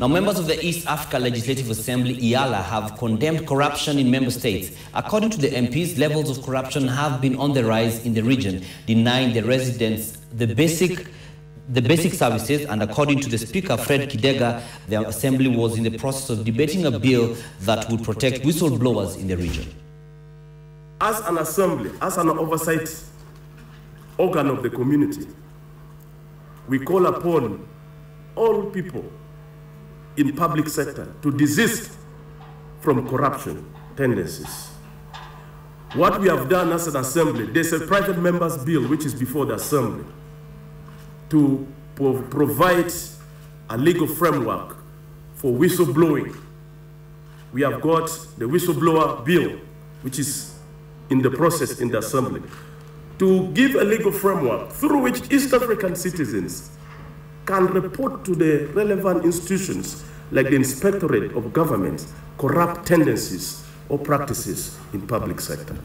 Now, members of the East Africa Legislative Assembly, IALA, have condemned corruption in member states. According to the MPs, levels of corruption have been on the rise in the region, denying the residents the basic services, and according to the Speaker, Fred Kidega, the Assembly was in the process of debating a bill that would protect whistleblowers in the region. As an Assembly, as an oversight organ of the community, we call upon all people in public sector to desist from corruption tendencies. What we have done as an Assembly, there's a private member's bill which is before the Assembly to provide a legal framework for whistleblowing. We have got the whistleblower bill which is in the process in the Assembly to give a legal framework through which East African citizens can report to the relevant institutions like the Inspectorate of Government corrupt tendencies or practices in public sector.